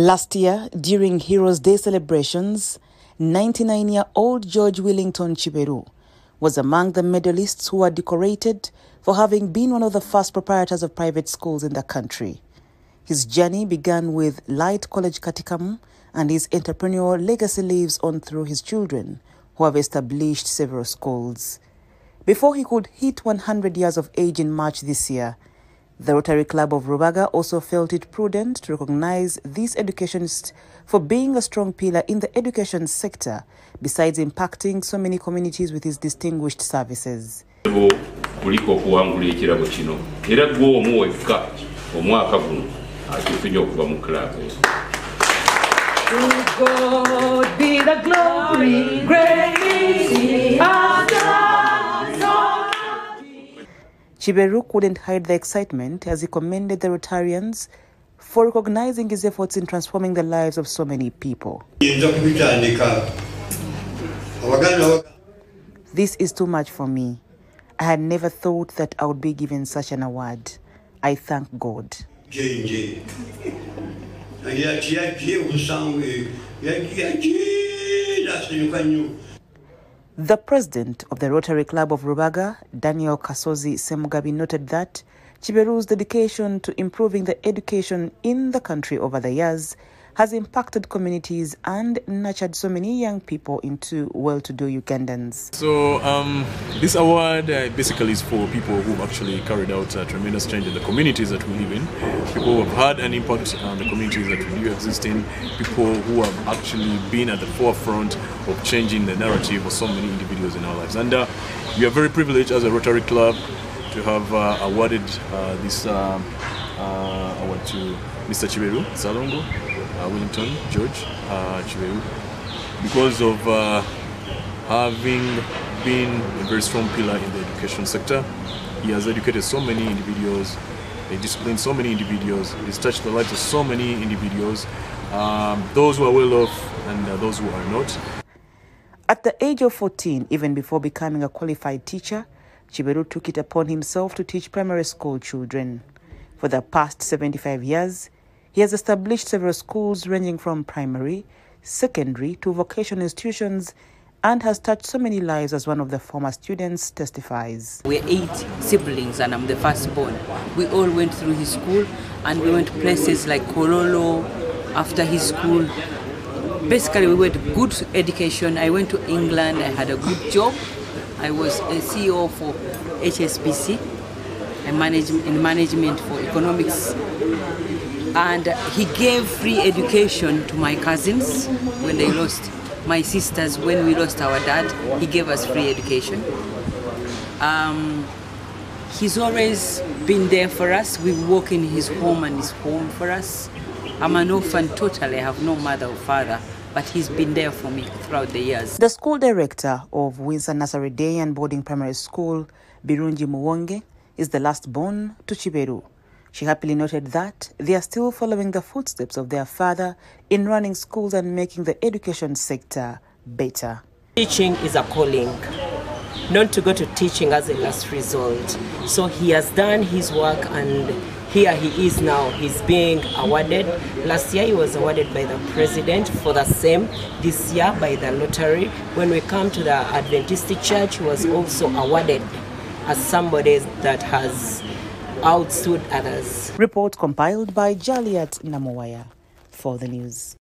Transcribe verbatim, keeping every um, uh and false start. Last year, during Heroes' Day celebrations, ninety-nine-year-old George Wellington Chiberu was among the medalists who were decorated for having been one of the first proprietors of private schools in the country. His journey began with Light College Katikam, and his entrepreneurial legacy lives on through his children, who have established several schools. Before he could hit one hundred years of age in March this year, the Rotary Club of Rubaga also felt it prudent to recognize these educationists for being a strong pillar in the education sector, besides impacting so many communities with his distinguished services. To God be the glory, great Chiberu couldn't hide the excitement as he commended the Rotarians for recognizing his efforts in transforming the lives of so many people. This is too much for me. I had never thought that I would be given such an award. I thank God. The president of the Rotary Club of Rubaga, Daniel Kasozi Semugabi, noted that Chiberu's dedication to improving the education in the country over the years has impacted communities and nurtured so many young people into well-to-do Ugandans. So um, this award uh, basically is for people who have actually carried out a tremendous change in the communities that we live in, people who have had an impact on the communities that we do exist in, people who have actually been at the forefront of changing the narrative of so many individuals in our lives. And uh, we are very privileged as a Rotary Club to have uh, awarded uh, this uh, uh, award to Mister Chiberu Salongo. Uh, Wellington George uh, Chiberu, because of uh, having been a very strong pillar in the education sector. He has educated so many individuals, he disciplined so many individuals, he's touched the lives of so many individuals, um, those who are well off and uh, those who are not. At the age of fourteen, even before becoming a qualified teacher, Chiberu took it upon himself to teach primary school children. For the past seventy-five years, he has established several schools ranging from primary, secondary to vocational institutions, and has touched so many lives, as one of the former students testifies. We're eight siblings and I'm the firstborn. We all went through his school and we went to places like Korolo after his school. Basically we went to good education. I went to England, I had a good job. I was a C E O for H S B C, a manage in management for economics. And he gave free education to my cousins when they lost, my sisters when we lost our dad, he gave us free education. Um, he's always been there for us. We walk in his home and his home for us. I'm an orphan totally, I have no mother or father, but he's been there for me throughout the years. The school director of Windsor Nasarideyan Boarding Primary School, Birungi Mwonge, is the last born to Chiberu. She happily noted that they are still following the footsteps of their father in running schools and making the education sector better. Teaching is a calling, not to go to teaching as a last resort. So he has done his work and here he is now. He's being awarded. Last year he was awarded by the president for the same. This year by the Rotary. When we come to the Adventist Church, he was also awarded as somebody that has outstood others. Report compiled by Jaliat Namuwaya for the news.